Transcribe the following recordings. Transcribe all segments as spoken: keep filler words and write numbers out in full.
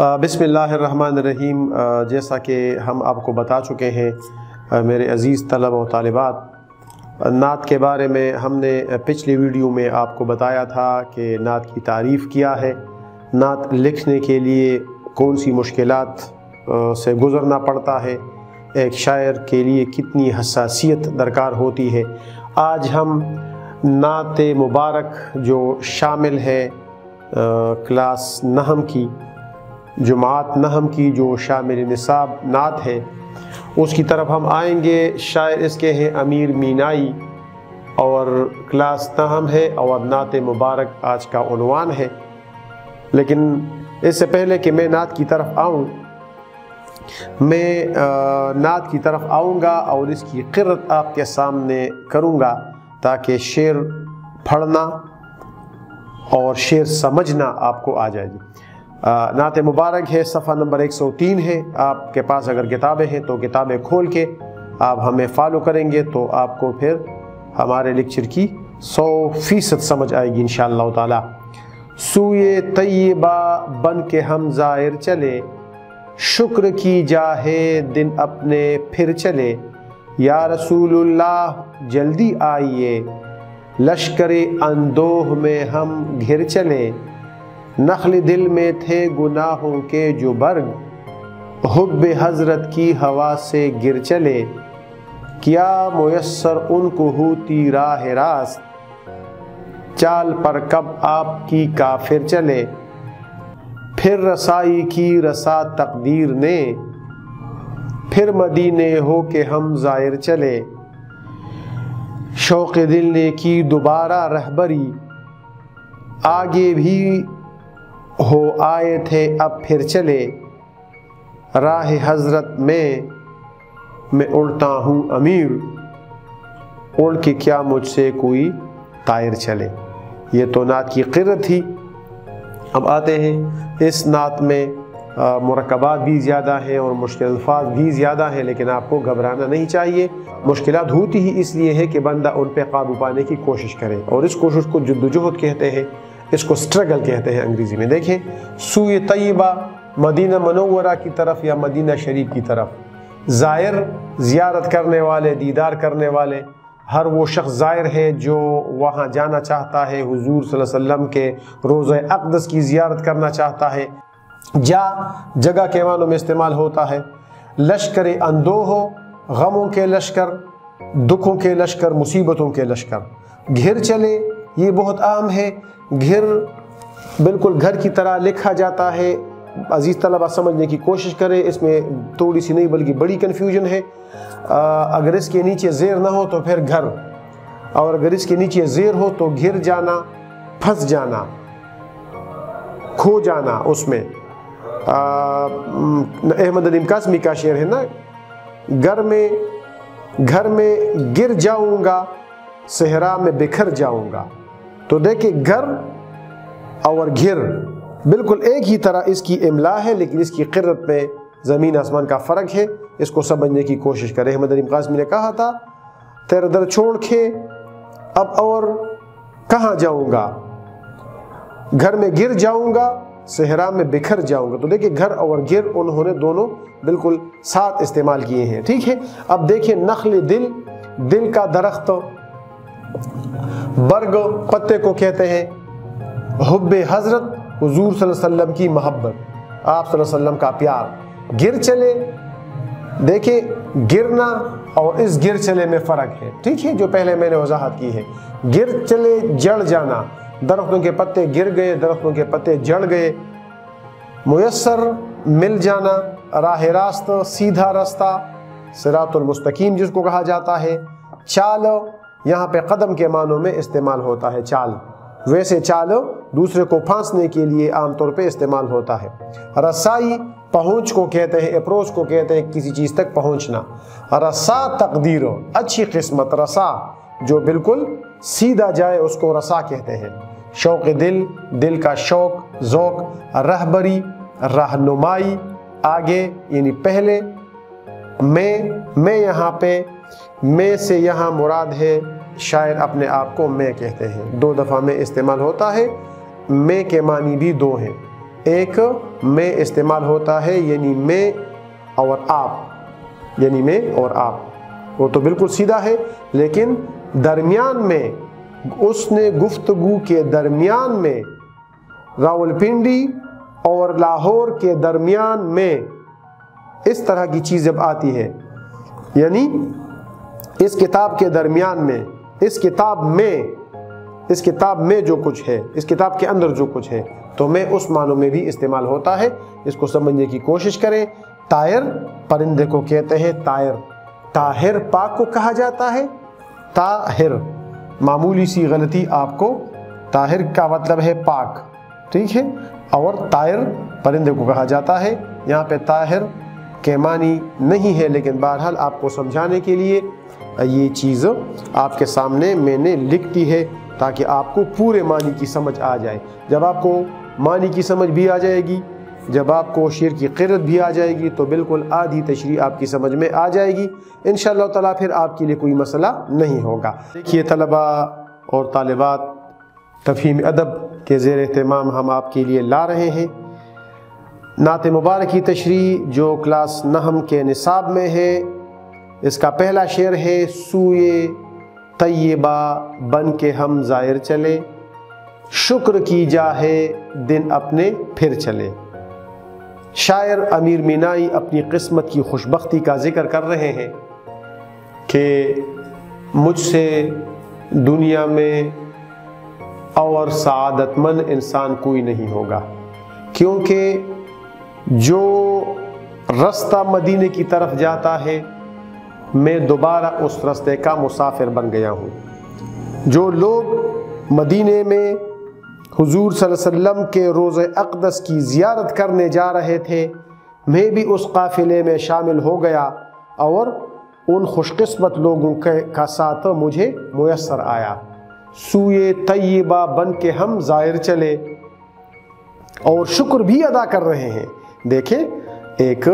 बिस्मिल्लाहिर्रहमानिर्रहीम। जैसा कि हम आपको बता चुके हैं मेरे अज़ीज़ तलबा और तालिबात, नात के बारे में हमने पिछली वीडियो में आपको बताया था कि नात की तारीफ़ किया है, नात लिखने के लिए कौन सी मुश्किलात से गुज़रना पड़ता है, एक शायर के लिए कितनी हसासियत दरकार होती है। आज हम नात मुबारक जो शामिल है क्लास नहम की जुमात नहम की जो शामिल निसाब नात है उसकी तरफ हम आएंगे। शायर इसके हैं अमीर मीनाई और क्लास नहम है और नात मुबारक आज का उनवान है। लेकिन इससे पहले कि मैं नात की तरफ आऊँ मैं नात की तरफ आऊँगा और इसकी क़िरअत आपके सामने करूँगा ताकि शेर पढ़ना और शेर समझना आपको आ जाएगी। नात मुबारक है, सफ़ा नंबर एक सौ तीन है। आपके पास अगर किताबें हैं तो किताबें खोल के आप हमें फ़ॉलो करेंगे तो आपको फिर हमारे लेक्चर की सौ फ़ीसद समझ आएगी इंशाअल्लाह ताला। सूए तय्यबा बन के हम ज़ाहिर चले, शुक्र की जाहे दिन अपने फिर चले, या रसूलुल्लाह जल्दी आइए, लश्करे अंदोह में हम घिर चले, नखल दिल में थे गुनाहों के जो बर्ग, हुब्ब हजरत की हवा से गिर चले, क्या मुयस्सर उनको होती राह रास्त, चाल पर कब आपकी काफिर चले, फिर रसाई की रसा तकदीर ने, फिर मदीने हो के हम जाहिर चले, शौक़ दिल ने की दोबारा रहबरी, आगे भी हो आए थे अब फिर चले, राह हजरत में मैं उड़ता हूँ अमीर, उड़ के क्या मुझसे कोई तायर चले। ये तो नात की क़िरअत थी। अब आते हैं इस नात में मुरक्कबात भी ज़्यादा हैं और मुश्किल अल्फाज भी ज़्यादा हैं, लेकिन आपको घबराना नहीं चाहिए। मुश्किलात होती ही इसलिए है कि बंदा उन पर काबू पाने की कोशिश करे, और इस कोशिश को जद्दोजहद कहते हैं, इसको स्ट्रगल कहते हैं अंग्रेज़ी में। देखें, सूए तय्यबा मदीना मनव्वरा की तरफ या मदीना शरीफ की तरफ, ज़ाहिर ज़ियारत करने वाले, दीदार करने वाले, हर वो शख्स ज़ाहिर है जो वहाँ जाना चाहता है, हुजूर सल्लल्लाहु अलैहि वसल्लम के रोज़े अक़दस की ज़ियारत करना चाहता है। जा जगह के मानों में इस्तेमाल होता है। लश्कर अंदोह, गमों के लश्कर, दुखों के लश्कर, मुसीबतों के लश्कर। घिर चले ये बहुत आम है। घिर बिल्कुल घर की तरह लिखा जाता है। अज़ीज़ तलबा समझने की कोशिश करें, इसमें थोड़ी सी नहीं बल्कि बड़ी कन्फ्यूजन है। अगर इसके नीचे ज़ेर ना हो तो फिर घर, और अगर इसके नीचे ज़ेर हो तो घिर जाना, फंस जाना, खो जाना। उसमें अहमद अली कासमी का शेर है ना, घर में घर में गिर जाऊँगा, सहरा में बिखर जाऊँगा। तो देखिए, घर और घिर बिल्कुल एक ही तरह इसकी इमला है, लेकिन इसकी क़िरअत में ज़मीन आसमान का फ़र्क है। इसको समझने की कोशिश करें। अहमद अली कासमी ने कहा था, तेरा दर छोड़ के अब और कहाँ जाऊँगा, घर में गिर जाऊँगा, सहरा में बिखर जाऊँगा। तो देखिए, घर और घिर उन्होंने दोनों बिल्कुल साथ इस्तेमाल किए हैं। ठीक है, अब देखिए, नखल दिल, दिल का दरख्त, बर्ग पत्ते को कहते हैं, हुब्बे हजरत हुजूर सल्लल्लाहु अलैहि वसल्लम की मोहब्बत, आप सल्लल्लाहु अलैहि वसल्लम का प्यार। गिर चले, देखे गिरना और इस गिर चले में फ़र्क है। ठीक है, जो पहले मैंने वजाहत की है। गिर चले जड़ जाना, दरख्तों के पत्ते गिर गए, दरख्तों के पत्ते जड़ गए। मुयस्सर मिल जाना, राह रास्त, सीधा रास्ता, सिरातुल-मुस्तकीम जिसको कहा जाता है। चाल यहाँ पे कदम के मानों में इस्तेमाल होता है चाल, वैसे चाल दूसरे को फांसने के लिए आमतौर पे इस्तेमाल होता है। रसाई पहुँच को कहते हैं, अप्रोच को कहते हैं, किसी चीज़ तक पहुँचना। रसा तकदीर, अच्छी किस्मत, रसा जो बिल्कुल सीधा जाए उसको रसा कहते हैं। शौक़ दिल, दिल का शौक़, ज़ौक़। रहबरी, रहनुमाई, आगे यानी पहले। मैं मैं यहाँ पे, मैं से यहाँ मुराद है, शायर अपने आप को मैं कहते हैं। दो दफ़ा में इस्तेमाल होता है। मैं के मानी भी दो हैं, एक में इस्तेमाल होता है, यानी में और आप, यानी में और आप, वो तो बिल्कुल सीधा है। लेकिन दरमियान में, उसने गुफ्तगू के दरमियान में, रावलपिंडी और लाहौर के दरमियान में, इस तरह की चीज़ अब आती है। यानी इस किताब के दरमियान में, इस किताब में, इस किताब में जो कुछ है, इस किताब के अंदर जो कुछ है, तो मैं उस मानों में भी इस्तेमाल होता है। इसको समझने की कोशिश करें। तायर परिंदे को कहते हैं, तायर। ताहिर पाक को कहा जाता है ताहिर। मामूली सी गलती आपको, ताहिर का मतलब है पाक, ठीक है। और तायर परिंदे को कहा जाता है। यहाँ पे ताहिर के मानी नहीं है, लेकिन बहरहाल आपको समझाने के लिए ये चीज़ आपके सामने मैंने लिख दी है, ताकि आपको पूरे मानी की समझ आ जाए। जब आपको मानी की समझ भी आ जाएगी, जब आपको शेर की क़िरत भी आ जाएगी, तो बिल्कुल आधी तशरीह आपकी समझ में आ जाएगी इंशाअल्लाह ताला। फिर आपके लिए कोई मसला नहीं होगा। देखिए तलबा और तालिबात, तफहीम अदब के ज़ेर एहतमाम हम आपके लिए ला रहे हैं नात मुबारक की तशरीह, जो क्लास नहम के निसाब में है। इसका पहला शेर है, सूए तय्यबा बन के हम ज़ाहिर चले, शुक्र की जाहे दिन अपने फिर चले। शायर अमीर मिनाई अपनी किस्मत की खुशबख्ती का जिक्र कर रहे हैं कि मुझसे दुनिया में और सआदतमंद इंसान कोई नहीं होगा, क्योंकि जो रास्ता मदीने की तरफ जाता है, मैं दोबारा उस रास्ते का मुसाफिर बन गया हूँ। जो लोग मदीने में हुजूर सल्लल्लाहु अलैहि वसल्लम के रोज़े अक़दस की ज़ियारत करने जा रहे थे, मैं भी उस काफ़िले में शामिल हो गया और उन खुशकिस्मत लोगों के का साथ मुझे मुयस्सर आया। सूए तय्यबा बन के हम ज़ाहिर चले और शुक्र भी अदा कर रहे हैं। देखें, एक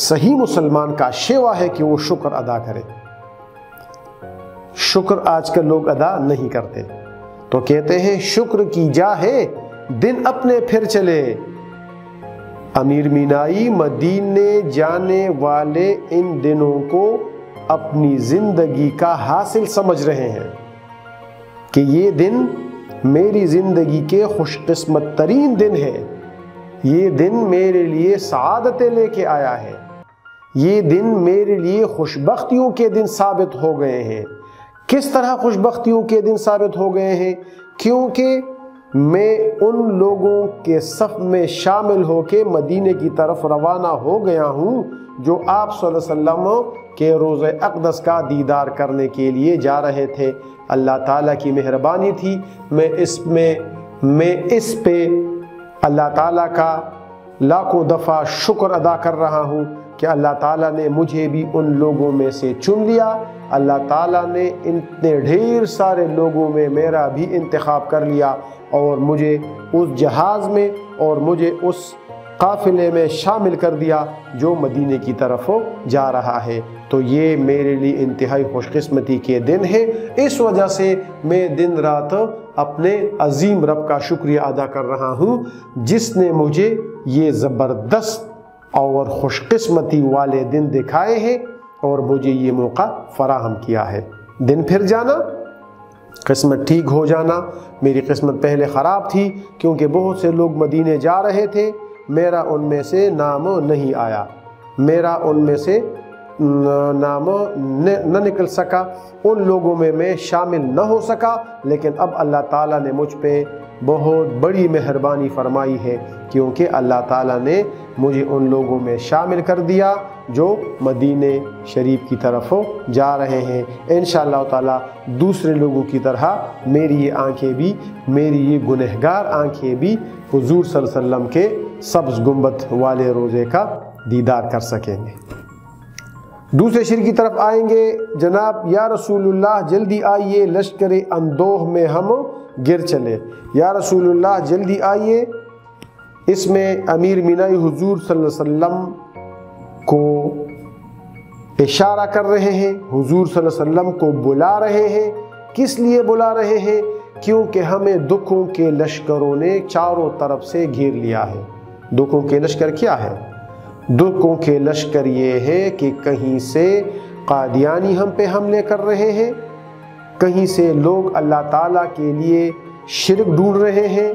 सही मुसलमान का शेवा है कि वो शुक्र अदा करे। शुक्र आजकल लोग अदा नहीं करते। तो कहते हैं शुक्र की जाहे दिन अपने फिर चले। अमीर मिनाई मदीने जाने वाले इन दिनों को अपनी जिंदगी का हासिल समझ रहे हैं कि ये दिन मेरी जिंदगी के खुशकिस्मत तरीन दिन है, ये दिन मेरे लिए सआदतें लेके आया है, ये दिन मेरे लिए खुशबख्तियों के दिन साबित हो गए हैं। किस तरह खुशबख्तियों के दिन साबित हो गए हैं? क्योंकि मैं उन लोगों के सफ़ में शामिल होके मदीने की तरफ रवाना हो गया हूँ, जो आप सल्लल्लाहु अलैहि वसल्लम के रोज़े अक़दस का दीदार करने के लिए जा रहे थे। अल्लाह ताला की मेहरबानी थी, मैं इसमें मैं इस पे अल्लाह ताला का लाखों दफ़ा शुक्र अदा कर रहा हूँ कि अल्लाह ताला ने मुझे भी उन लोगों में से चुन लिया। अल्लाह ताला ने इतने ढेर सारे लोगों में मेरा भी इंतखाब कर लिया और मुझे उस जहाज़ में और मुझे उस काफ़िले में शामिल कर दिया जो मदीने की तरफ जा रहा है। तो ये मेरे लिए इंतहाई खुशकिस्मती के दिन है। इस वजह से मैं दिन रात अपने अजीम रब का शुक्रिया अदा कर रहा हूँ, जिसने मुझे ये ज़बरदस्त और खुशकिस्मती वाले दिन दिखाए हैं और मुझे ये मौका फराहम किया है। दिन फिर जाना, किस्मत ठीक हो जाना। मेरी किस्मत पहले ख़राब थी, क्योंकि बहुत से लोग मदीने जा रहे थे, मेरा उनमें से नाम नहीं आया, मेरा उनमें से नाम न निकल सका, उन लोगों में मैं शामिल न हो सका। लेकिन अब अल्लाह ताला ने मुझ पे बहुत बड़ी मेहरबानी फरमाई है, क्योंकि अल्लाह ताला ने मुझे उन लोगों में शामिल कर दिया जो मदीने शरीफ की तरफ जा रहे हैं। इंशाअल्लाह ताला दूसरे लोगों की तरह मेरी ये आंखें भी, मेरी ये गुनहगार आंखें भी हुजूर सल्लल्लाहु अलैहि वसल्लम के सब्ज़ गुंबद वाले रोज़े का दीदार कर सकेंगे। दूसरे शेर की तरफ आएंगे। जनाब या रसूलुल्लाह जल्दी आइए, लश्कर अंदोह में हम गिर चले। या रसूलुल्लाह जल्दी आइए, इसमें अमीर मिनाई हुजूर सल्लल्लाहु अलैहि वसल्लम को इशारा कर रहे हैं, हुजूर सल्लल्लाहु अलैहि वसल्लम को बुला रहे हैं। किस लिए बुला रहे हैं? क्योंकि हमें दुखों के लश्करों ने चारों तरफ से घेर लिया है, दो को के लश्कर क्या है? दो को के लश्कर ये है कि कहीं से कादियानी हम पे हमले कर रहे हैं, कहीं से लोग अल्लाह ताला के लिए शिरक ढूंढ रहे हैं,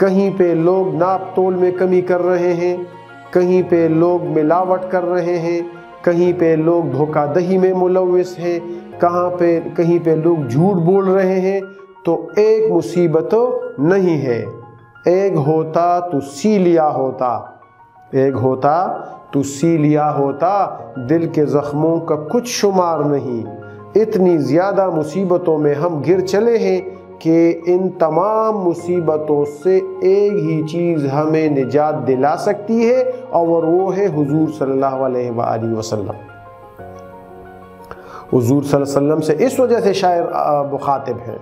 कहीं पे लोग नाप तोल में कमी कर रहे हैं, कहीं पे लोग मिलावट कर रहे हैं, कहीं पे लोग धोखाधड़ी में मुलविस हैं, कहाँ पे कहीं पे लोग झूठ बोल रहे हैं। तो एक मुसीबत नहीं है, एक होता तो सी लिया होता, एक होता तो सी लिया होता, दिल के ज़ख्मों का कुछ शुमार नहीं। इतनी ज़्यादा मुसीबतों में हम गिर चले हैं कि इन तमाम मुसीबतों से एक ही चीज़ हमें निजात दिला सकती है और वो है हुजूर सल्लल्लाहु अलैहि वसल्लम। हुजूर सल्लल्लाहु अलैहि वसल्लम से इस वजह से शायर मुखातिब है,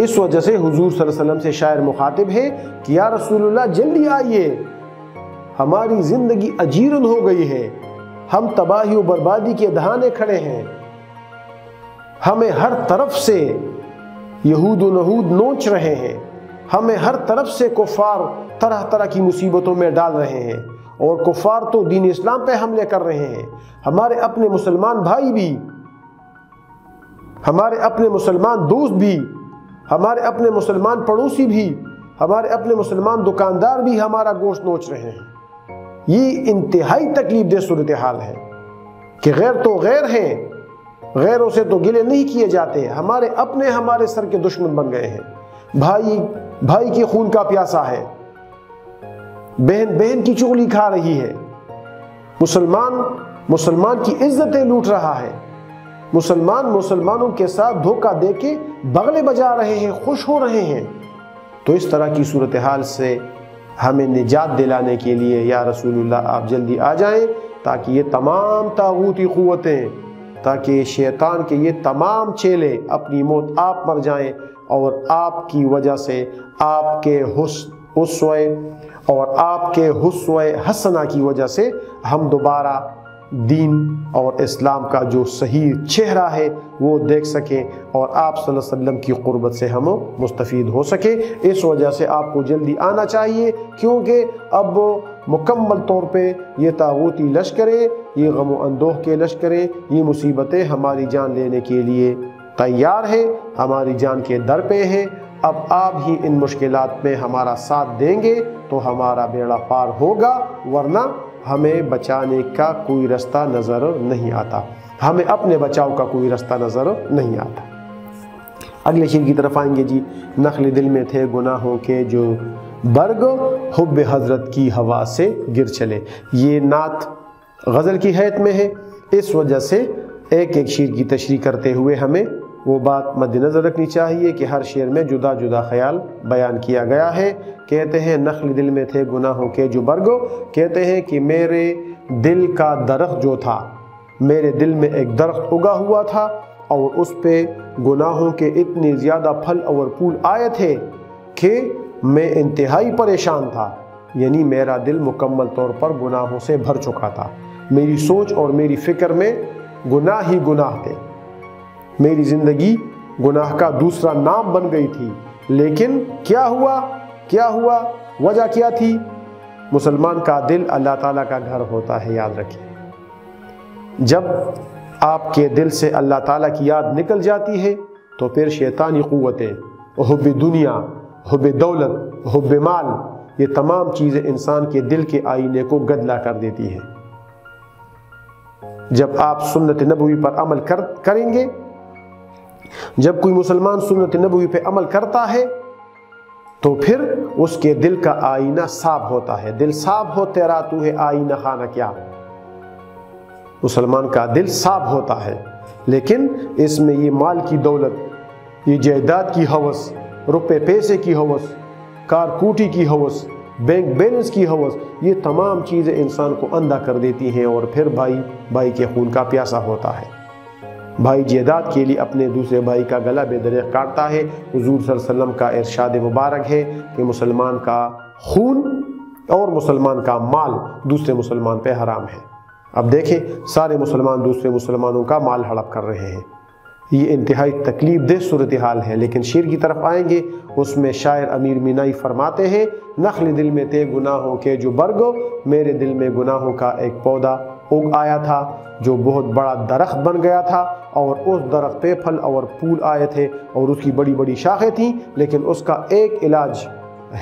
इस वजह से हुजूर सल्लल्लाहु अलैहि वसल्लम से शायर मुखातिब है कि या रसूलुल्लाह जल्दी आइए, हमारी ज़िंदगी अजीरन हो गई है, हम तबाही और बर्बादी के दहाने खड़े हैं, हमें हर तरफ से यहूद और नहूद नोच रहे हैं, हमें हर तरफ से कुफार तरह तरह की मुसीबतों में डाल रहे हैं, और कुफार तो दीन इस्लाम पे हमले कर रहे हैं। हमारे अपने मुसलमान भाई भी, हमारे अपने मुसलमान दोस्त भी, हमारे अपने मुसलमान पड़ोसी भी, हमारे अपने मुसलमान दुकानदार भी हमारा गोश्त नोच रहे हैं। ये इंतहाई तकलीफ दे सूरत हाल है कि गैर तो गैर हैं, गैरों से तो गिले नहीं किए जाते, हमारे अपने हमारे सर के दुश्मन बन गए हैं। भाई भाई के खून का प्यासा है, बहन बहन की चुगली खा रही है, मुसलमान मुसलमान की इज्जतें लूट रहा है, मुसलमान मुसलमानों के साथ धोखा देके बगले बजा रहे हैं, खुश हो रहे हैं। तो इस तरह की सूरत हाल से हमें निजात दिलाने के लिए या रसूलुल्लाह आप जल्दी आ जाएं, ताकि ये तमाम तागूती क़ुव्वतें, ताकि शैतान के ये तमाम चेले अपनी मौत आप मर जाएं और आपकी वजह से आपके हुस्न उसवे और आपके हुस्वे हसना की वजह से हम दोबारा दीन और इस्लाम का जो सही चेहरा है वो देख सकें और आप सल्लल्लाहु अलैहि वसल्लम की क़ुर्बत से हम मुस्तफ़ीद हो सके। इस वजह से आपको जल्दी आना चाहिए, क्योंकि अब मुकम्मल तौर पे ये तागूती लश्करें, ये गम अंदोह के लश्करें, ये मुसीबतें हमारी जान लेने के लिए तैयार है, हमारी जान के दर पे है। अब आप ही इन मुश्किलात में हमारा साथ देंगे तो हमारा बेड़ा पार होगा, वरना हमें बचाने का कोई रास्ता नज़र नहीं आता, हमें अपने बचाव का कोई रास्ता नज़र नहीं आता। अगले शेर की तरफ आएंगे जी। नखल दिल में थे गुनाहों के जो बर्ग, हुब हजरत की हवा से गिर चले। ये नात गज़ल की हैत में है, इस वजह से एक एक शेर की तशरीह करते हुए हमें वो बात मद्देनज़र रखनी चाहिए कि हर शेर में जुदा जुदा ख्याल बयान किया गया है। कहते हैं नखल दिल में थे गुनाहों के जो बर्गो, कहते हैं कि मेरे दिल का दरख्त जो था, मेरे दिल में एक दरख्त उगा हुआ था और उस पर गुनाहों के इतने ज़्यादा फल और फूल आए थे कि मैं इंतहाई परेशान था। यानी मेरा दिल मुकम्मल तौर पर गुनाहों से भर चुका था, मेरी सोच और मेरी फ़िक्र में गुनाह ही गुनाह थे, मेरी ज़िंदगी गुनाह का दूसरा नाम बन गई थी। लेकिन क्या हुआ, क्या हुआ, वजह क्या थी? मुसलमान का दिल अल्लाह ताला का घर होता है, याद रखिए। जब आपके दिल से अल्लाह ताला की याद निकल जाती है तो फिर शैतानी क़ुव्वतें, हुब्बे दुनिया, हुब्बे दौलत, हुब्बे माल, ये तमाम चीज़ें इंसान के दिल के आईने को गदला कर देती हैं। जब आप सुन्नत नबवी पर अमल कर करेंगे, जब कोई मुसलमान सुन्नत नबवी पर अमल करता है तो फिर उसके दिल का आईना साफ होता है। दिल साफ हो तेरा तू है आईना खाना क्या, मुसलमान का दिल साफ होता है। लेकिन इसमें ये माल की दौलत, ये जायदाद की हवस, रुपए पैसे की हवस, कारकूटी की हवस, बैंक बैलेंस की हवस, ये तमाम चीज़ें इंसान को अंधा कर देती हैं और फिर भाई भाई के खून का प्यासा होता है। भाई जायदाद के लिए अपने दूसरे भाई का गला बेदरिया काटता है। हुजूर सल्लल्लाहु अलैहि वसल्लम का इरशाद मुबारक है कि मुसलमान का खून और मुसलमान का माल दूसरे मुसलमान पे हराम है। अब देखें, सारे मुसलमान दूसरे मुसलमानों का माल हड़प कर रहे हैं, ये इंतहाई तकलीफ दे सूरत हाल है। लेकिन शेर की तरफ आएंगे, उसमें शायर अमीर मिनाई फरमाते हैं, नखल दिल में थे गुनाहों के जो बरगो, मेरे दिल में गुनाहों का एक पौधा उग आया था जो बहुत बड़ा दरख्त बन गया था, और उस दरख्त पे फल और फूल आए थे और उसकी बड़ी बड़ी शाखें थीं। लेकिन उसका एक इलाज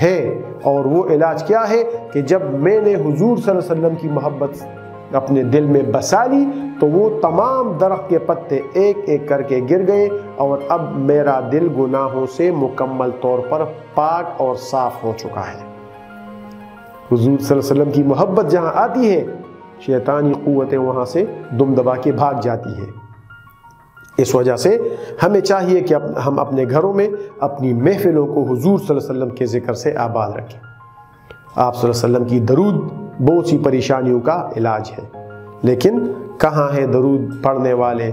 है, और वो इलाज क्या है कि जब मैंने हुजूर सल्लल्लाहु अलैहि वसल्लम की मोहब्बत अपने दिल में बसा ली तो वो तमाम दरख्त के पत्ते एक एक करके गिर गए और अब मेरा दिल गुनाहों से मुकम्मल तौर पर पाक और साफ हो चुका है। हुजूर सल्लल्लाहु अलैहि वसल्लम की मोहब्बत जहाँ आती है, शैतानी क़ुव्वतें वहाँ से दुम दबा के भाग जाती है। इस वजह से हमें चाहिए कि हम अपने घरों में अपनी महफिलों को हुजूर सल्लल्लाहु अलैहि वसल्लम के ज़िक्र से आबाद रखें। आप सल्लल्लाहु अलैहि वसल्लम की दरूद बहुत सी परेशानियों का इलाज है, लेकिन कहाँ है दरूद पढ़ने वाले,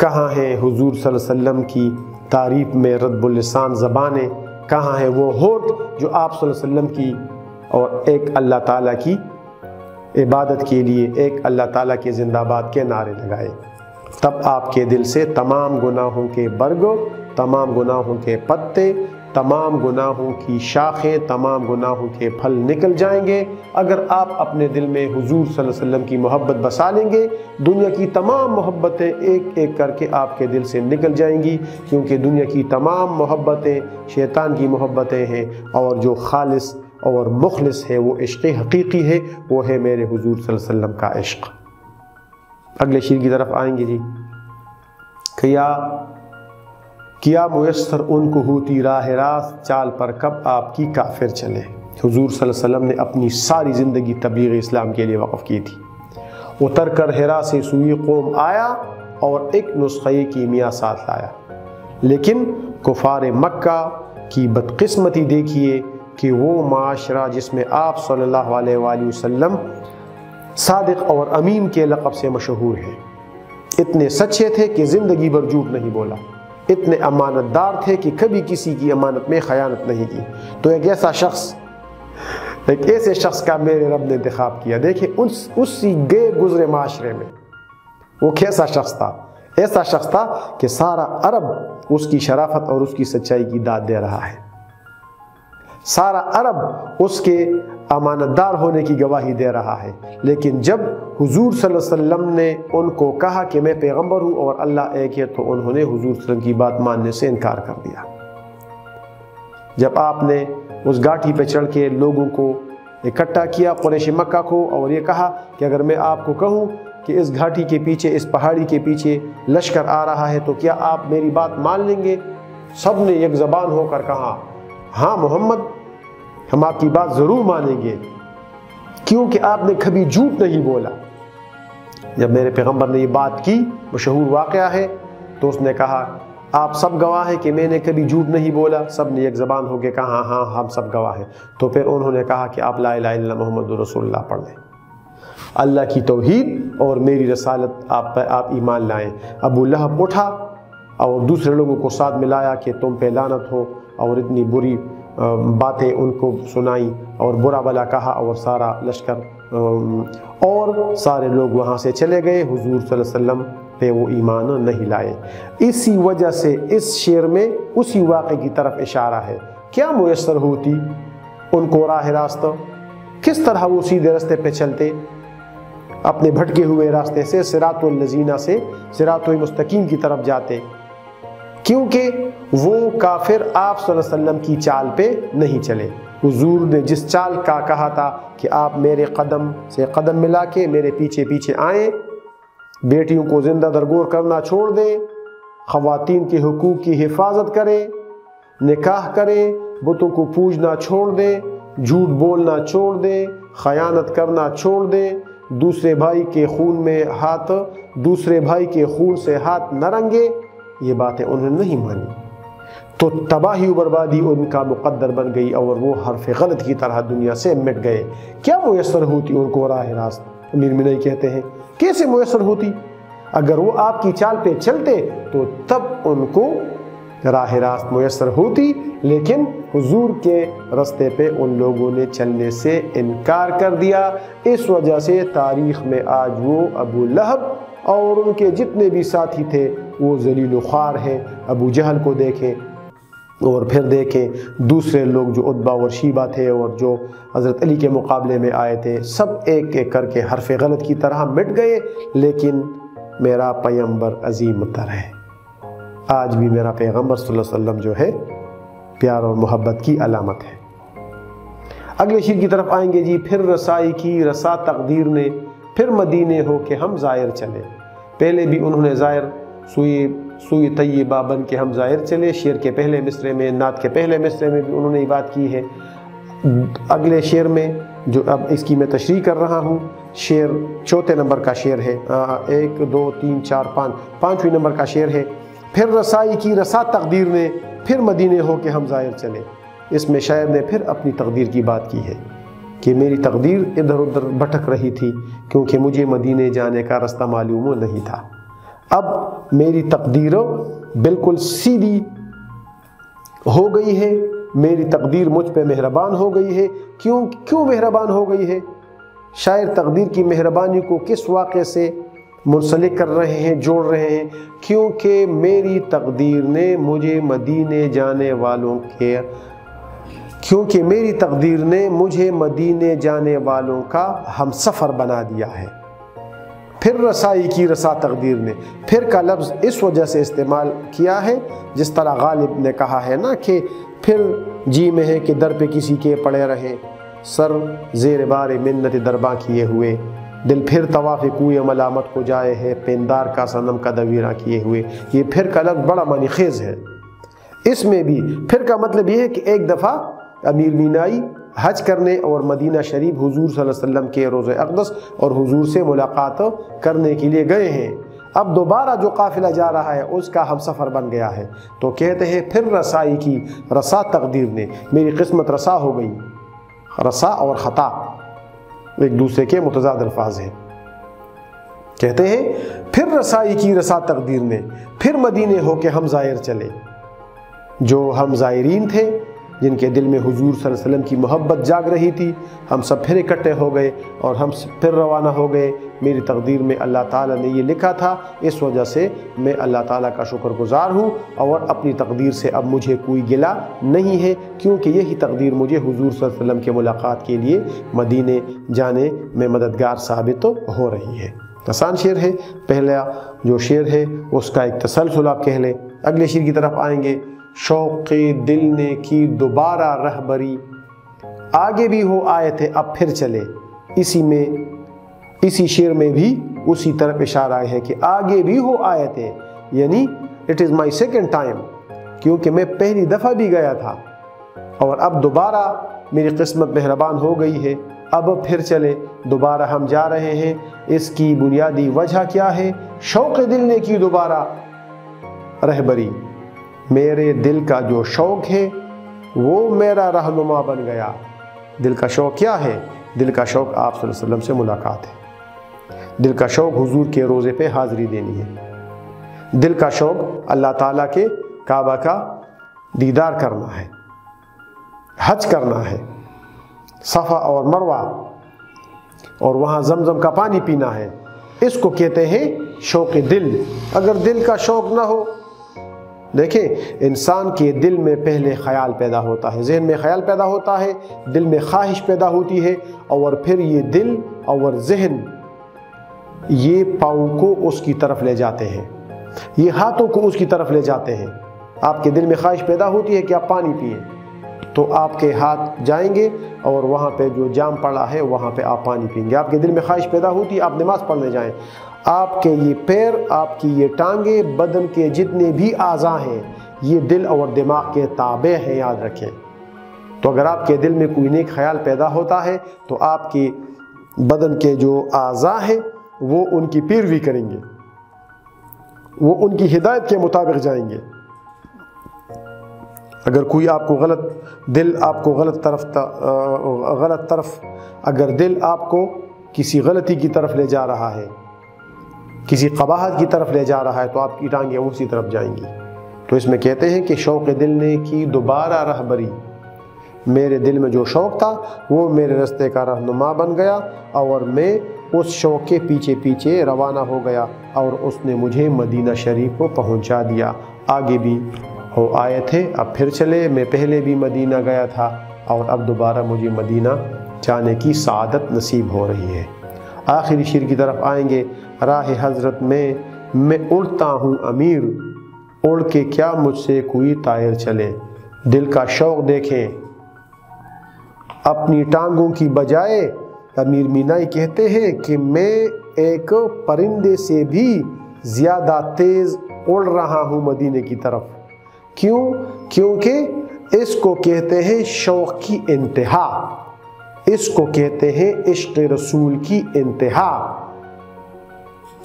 कहाँ है हुजूर सल्लल्लाहु अलैहि वसल्लम की तारीफ़ में रद्दुल लिसान ज़बानें, कहाँ है वो होठ जो आप सल्लल्लाहु अलैहि वसल्लम की और एक अल्लाह ताला की इबादत के लिए, एक अल्लाह ताला के जिंदाबाद के नारे लगाए, तब आपके दिल से तमाम गुनाहों के बरगो, तमाम गुनाहों के पत्ते, तमाम गुनाहों की शाखें, तमाम गुनाहों के फल निकल जाएंगे। अगर आप अपने दिल में हुजूर सल्लल्लाहु अलैहि वसल्लम की मोहब्बत बसा लेंगे, दुनिया की तमाम मोहब्बतें एक एक करके आपके दिल से निकल जाएंगी, क्योंकि दुनिया की तमाम मोहब्बतें शैतान की मोहब्बतें हैं, और जो खालिस और मुखलिस है वो इश्क़ हकीकी है, वो है मेरे हुजूर सल्लल्लाहु अलैहि वसल्लम का इश्क़। अगले शेर की तरफ आएंगे जी, क्या किया मुयस्सर उनको होती राह रास्त, चाल पर कब आपकी काफिर चले। हुजूर सल्लल्लाहु अलैहि वसल्लम ने अपनी सारी ज़िंदगी तबलीग इस्लाम के लिए वक़्फ़ की थी। उतर कर हिरा से सूई कौम आया और एक नुस्ख़े कीमिया साथ लाया, लेकिन कुफ़ार मक्का की बदकिस्मती देखिए कि वो माशरा जिसमें आप सल्लल्लाहु अलैहि वसल्लम सादिक़ और अमीन के लक़ब से मशहूर है, इतने सच्चे थे कि ज़िंदगी भर झूठ नहीं बोला, इतने अमानतदार थे कि कभी किसी की अमानत में खयानत नहीं की। तो एक ऐसा शख्स, एक ऐसे शख्स का मेरे रब ने इंतखाब किया। देखिए उस उसी गए गुजरे माशरे में वो कैसा शख्स था। ऐसा शख्स था कि सारा अरब उसकी शराफत और उसकी सच्चाई की दाद दे रहा है, सारा अरब उसके अमानतदार होने की गवाही दे रहा है। लेकिन जब हुजूर सल्लल्लाहु अलैहि वसल्लम ने उनको कहा कि मैं पैगंबर हूँ और अल्लाह एक है, तो उन्होंने हुजूर सल्लल्लाहु अलैहि वसल्लम की बात मानने से इनकार कर दिया। जब आपने उस गाठी पर चढ़ के लोगों को इकट्ठा किया, कुरैश मक्का को, और ये कहा कि अगर मैं आपको कहूँ कि इस घाटी के पीछे, इस पहाड़ी के पीछे लश्कर आ रहा है, तो क्या आप मेरी बात मान लेंगे? सब ने एक ज़बान होकर कहा, हाँ मोहम्मद, हम आपकी बात ज़रूर मानेंगे, क्योंकि आपने कभी झूठ नहीं बोला। जब मेरे पैगंबर ने ये बात की, मशहूर वाक़या है, तो उसने कहा आप सब गवाह हैं कि मैंने कभी झूठ नहीं बोला। सब ने एक ज़बान होकर कहा हाँ हम सब गवाह हैं। तो फिर उन्होंने कहा कि आप ला इलाहा इल्लल्लाह मुहम्मदुर रसूलुल्लाह पढ़ लें, अल्लाह की तौहीद और मेरी रसालत आप पर आप ईमान लाएँ। अबू लहब उठा और दूसरे लोगों को साथ मिलाया कि तुम पे लानत हो, और इतनी बुरी बातें उनको सुनाई और बुरा भला कहा, और सारा लश्कर और सारे लोग वहाँ से चले गए। हुजूर सल्लल्लाहु अलैहि वसल्लम पे वो ईमान नहीं लाए। इसी वजह से इस शेर में उसी वाक़े की तरफ इशारा है। क्या मुयस्सर होती उनको राह रास्ता, किस तरह वो सीधे रास्ते पे चलते, अपने भटके हुए रास्ते से सिरातुल लज़ीना से सिरातुल मुस्तकीम की तरफ जाते, क्योंकि वो काफिर आप सल्लल्लाहु अलैहि वसल्लम की चाल पे नहीं चले। हुजूर ने जिस चाल का कहा था कि आप मेरे कदम से कदम मिला के मेरे पीछे पीछे आएँ, बेटियों को जिंदा दरगोर करना छोड़ दें, ख़वातीन के हुकूक़ की हिफाजत करें, निकाह करें, बुतों को पूजना छोड़ दें, झूठ बोलना छोड़ दें, खयानत करना छोड़ दें, दूसरे भाई के खून में हाथ दूसरे भाई के खून से हाथ न रंगे, ये बातें उन्होंने नहीं मानी, तो तबाही और बर्बादी उनका मुकद्दर बन गई और वो हरफ़ गलत की तरह दुनिया से मिट गए। क्या मुयस्सर होती उनको राह रास्त, अमीर मिनाई कहते हैं, कैसे मुयस्सर होती? अगर वो आपकी चाल पे चलते तो तब उनको राह रास्त मुयसर होती, लेकिन हुजूर के रास्ते पे उन लोगों ने चलने से इनकार कर दिया। इस वजह से तारीख़ में आज वो अबू लहब और उनके जितने भी साथी थे वो ज़लील ख्वार हैं। अबू जहल को देखें और फिर देखें दूसरे लोग जो उतबा और शीबा थे और जो हज़रत अली के मुकाबले में आए थे, सब एक एक करके हरफ गलत की तरह मिट गए, लेकिन मेरा पैगंबर अजीम तर है। आज भी मेरा पैगंबर सल्लल्लाहु अलैहि वसल्लम जो है प्यार और मोहब्बत की अलामत है। अगले शेर की तरफ आएंगे जी। फिर रसाई की रसा तकदीर ने फिर मदीने हो के हम ज़ाहिर चले। पहले भी उन्होंने ज़ाहिर सुई सुई तय्यबा बन के हम ज़ाहिर चले। शेर के पहले मिसरे में, नात के पहले मिसरे में भी उन्होंने ये बात की है। अगले शेर में जो अब इसकी मैं तशरीह कर रहा हूँ, शेर चौथे नंबर का शेर है, आ, एक दो तीन चार पाँच पाँचवीं नंबर का शेर है। फिर रसाई की रसा तकदीर ने फिर मदीने हो के हम ज़ाहिर चले। इसमें शायर ने फिर अपनी तकदीर की बात की है कि मेरी तकदीर इधर उधर भटक रही थी क्योंकि मुझे मदीने जाने का रास्ता मालूम नहीं था। अब मेरी तकदीर बिल्कुल सीधी हो गई है, मेरी तकदीर मुझ पे मेहरबान हो गई है। क्यों क्यों मेहरबान हो गई है? शायर तकदीर की मेहरबानी को किस वाक़े से मुंसलिक कर रहे हैं, जोड़ रहे हैं? क्योंकि मेरी तकदीर ने मुझे मदीने जाने वालों के क्योंकि मेरी तकदीर ने मुझे मदीने जाने वालों का हमसफ़र बना दिया है। फिर रसाई की रसा तकदीर ने फिर का लफ्ज़ इस वजह से इस्तेमाल किया है, जिस तरह गालिब ने कहा है ना कि फिर जी में है कि दर पे किसी के पड़े रहे, सर जेर बार मिन्नत दरबा किए हुए, दिल फिर तवाफ़ कुए मलामत को जाए है, पेंदार का सनम का दवीरा किए हुए। ये फिर का लफ्ज़ बड़ा मानी खेज़ है। इसमें भी फिर का मतलब ये है कि एक दफ़ा अमीर मीनाई हज करने और मदीना शरीफ हुजूर सल्लल्लाहु अलैहि वसल्लम के रोज़े अक़दस और हुजूर से मुलाकात करने के लिए गए हैं। अब दोबारा जो काफ़िला जा रहा है उसका हम सफ़र बन गया है। तो कहते हैं फिर रसाई की रसा तकदीर ने मेरी किस्मत रसा हो गई। रसा और ख़ता एक दूसरे के मुतज़ाद अल्फाज हैं। कहते हैं फिर रसाई की रसा तकदीर ने फिर मदीने हो के हम ज़ाहिर चले। जो हम ज़ायरीन थे, जिनके दिल में हुजूर सल्लल्लाहु अलैहि वसल्लम की मोहब्बत जाग रही थी, हम सब फिर इकट्ठे हो गए और हम फिर रवाना हो गए। मेरी तकदीर में अल्लाह ताला ने ये लिखा था, इस वजह से मैं अल्लाह ताला का शुक्रगुजार हूँ और अपनी तकदीर से अब मुझे कोई गिला नहीं है, क्योंकि यही तकदीर मुझे हुजूर सल्लल्लाहु अलैहि वसल्लम के मुलाकात के लिए मदीने जाने में मददगार साबित हो रही है। आसान शेर है। पहला जो शेर है उसका एक तसलसल आप कह लें। अगले शेर की तरफ आएँगे। शौक़े दिल ने की दोबारा रहबरी, आगे भी हो आए थे अब फिर चले। इसी में इसी शेर में भी उसी तरफ इशारा है कि आगे भी हो आए थे, यानी it is my second time, क्योंकि मैं पहली दफ़ा भी गया था और अब दोबारा मेरी किस्मत मेहरबान हो गई है, अब फिर चले, दोबारा हम जा रहे हैं। इसकी बुनियादी वजह क्या है? शौक़े दिल ने की दोबारा रहबरी, मेरे दिल का जो शौक़ है वो मेरा रहनुमा बन गया। दिल का शौक़ क्या है? दिल का शौक़ आप सल्लल्लाहु अलैहि वसल्लम से मुलाकात है। दिल का शौक़ हुजूर के रोज़े पे हाज़री देनी है। दिल का शौक़ अल्लाह ताला के काबा का दीदार करना है, हज करना है, सफ़ा और मरवा और वहाँ जमजम का पानी पीना है। इसको कहते हैं शौक़ दिल। अगर दिल का शौक़ ना हो, देखें इंसान के दिल में पहले ख्याल पैदा होता है, जहन में ख्याल पैदा होता है, दिल में ख्वाहिश पैदा होती है और फिर ये दिल और जहन ये पाँव को उसकी तरफ ले जाते हैं, ये हाथों को उसकी तरफ ले जाते हैं। आपके दिल में ख्वाहिश पैदा होती है कि आप पानी पिए, तो आपके हाथ जाएंगे और वहाँ पे जो जाम पड़ा है वहाँ पे आप पानी पियेंगे। आपके दिल में ख्वाहिश पैदा होती है आप नमाज़ पढ़ने जाएं, आपके ये पैर, आपकी ये टांगे, बदन के जितने भी आज़ा हैं ये दिल और दिमाग के ताबे हैं, याद रखें। तो अगर आपके दिल में कोई नेक ख्याल पैदा होता है तो आपकी बदन के जो आज़ा हैं वो उनकी पैरवी करेंगे, वो उनकी हिदायत के मुताबिक जाएंगे। अगर कोई आपको गलत दिल आपको गलत तरफ गलत तरफ अगर दिल आपको किसी गलती की तरफ ले जा रहा है, किसी कबाहत की तरफ ले जा रहा है, तो आपकी टांगें उसी तरफ जाएंगी। तो इसमें कहते हैं कि शौक़ दिल ने की दोबारा रहबरी, मेरे दिल में जो शौक़ था वो मेरे रास्ते का रहनुमा बन गया और मैं उस शौक़ के पीछे पीछे रवाना हो गया और उसने मुझे मदीना शरीफ को पहुंचा दिया। आगे भी हो आए थे अब फिर चले, मैं पहले भी मदीना गया था और अब दोबारा मुझे मदीना जाने की सआदत नसीब हो रही है। आखिरी शेर की तरफ आएंगे, राह हजरत में मैं उड़ता हूँ अमीर, उड़ के क्या मुझसे कोई तायर चले, दिल का शौक़ देखें अपनी टांगों की बजाय। अमीर मीनाई कहते हैं कि मैं एक परिंदे से भी ज़्यादा तेज़ उड़ रहा हूँ मदीने की तरफ। क्यों? क्योंकि इसको कहते हैं शौक़ की इंतहा, इसको कहते हैं इश्क़ रसूल की इंतहा।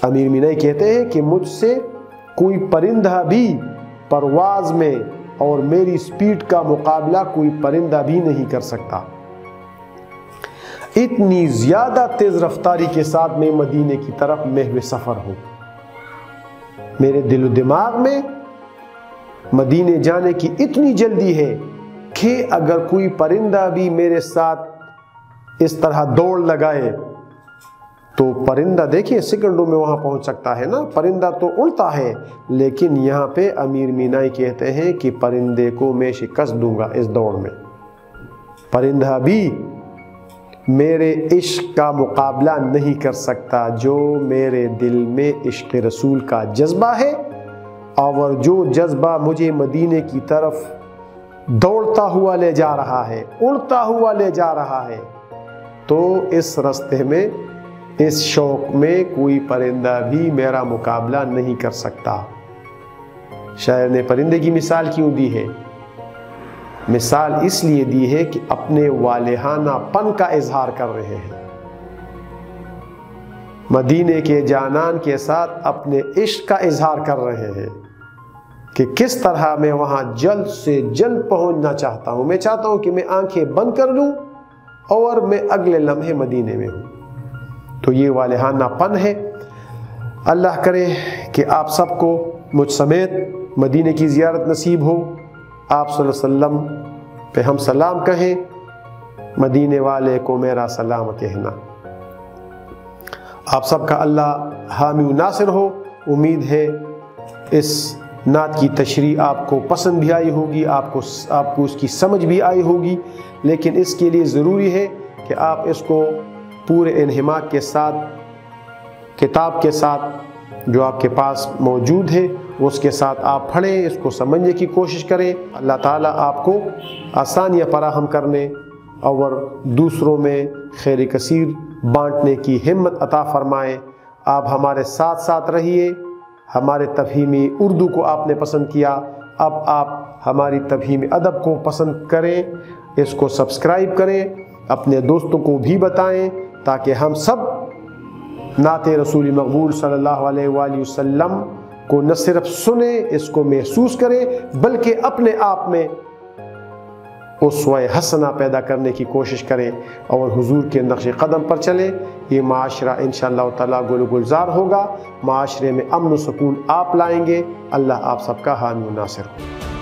अमीर मीनाई कहते हैं कि मुझसे कोई परिंदा भी परवाज़ में और मेरी स्पीड का मुकाबला कोई परिंदा भी नहीं कर सकता। इतनी ज़्यादा तेज़ रफ्तारी के साथ मैं मदीने की तरफ महवे सफ़र हूँ। मेरे दिल और दिमाग में मदीने जाने की इतनी जल्दी है कि अगर कोई परिंदा भी मेरे साथ इस तरह दौड़ लगाए तो परिंदा देखिए सेकंडों में वहाँ पहुँच सकता है ना। परिंदा तो उड़ता है, लेकिन यहाँ पे अमीर मीनाई कहते हैं कि परिंदे को मैं शिकस्त दूंगा इस दौड़ में। परिंदा भी मेरे इश्क का मुकाबला नहीं कर सकता। जो मेरे दिल में इश्क रसूल का जज्बा है और जो जज्बा मुझे मदीने की तरफ दौड़ता हुआ ले जा रहा है, उड़ता हुआ ले जा रहा है, तो इस रास्ते में, इस शौक़ में कोई परिंदा भी मेरा मुकाबला नहीं कर सकता। शायर ने परिंदे की मिसाल क्यों दी है? मिसाल इसलिए दी है कि अपने वालिहानापन का इजहार कर रहे हैं। मदीने के जानान के साथ अपने इश्क का इजहार कर रहे हैं कि किस तरह मैं वहाँ जल्द से जल्द पहुँचना चाहता हूँ। मैं चाहता हूँ कि मैं आंखें बंद कर लूँ और मैं अगले लम्हे मदीने में हूँ। तो ये वालिहानापन है। अल्लाह करे कि आप सबको मुझ समेत मदीने की ज़ियारत नसीब हो। आप सल्लल्लाहु अलैहि वसल्लम पे हम सलाम कहें, मदीने वाले को मेरा सलाम कहना। आप सबका अल्लाह हामी व नासिर हो। उम्मीद है इस नात की तशरीह आपको पसंद भी आई होगी, आपको आपको उसकी समझ भी आई होगी, लेकिन इसके लिए ज़रूरी है कि आप इसको पूरे इन्हिमाक के साथ, किताब के साथ जो आपके पास मौजूद है उसके साथ आप पढ़ें, इसको समझने की कोशिश करें। अल्लाह ताला आपको आसानियाँ फराहम करने और दूसरों में खैर कसीर बाँटने की हिम्मत अता फ़रमाए। आप हमारे साथ साथ रहिए। हमारे तफहीमी उर्दू को आपने पसंद किया, अब आप हमारी तफहीमी अदब को पसंद करें, इसको सब्सक्राइब करें, अपने दोस्तों को भी बताएं, ताकि हम सब नाते रसूल मकबूल सल्लल्लाहु अलैहि वसल्लम को न सिर्फ सुने, इसको महसूस करें, बल्कि अपने आप में उसवा हसना पैदा करने की कोशिश करें और हुजूर के नक्श कदम पर चलें। ये माशरा इंशाअल्लाह ताला गुल गुलजार होगा। माशरे में अमन सुकून आप लाएंगे। अल्लाह आप सबका हामी नासिर हो।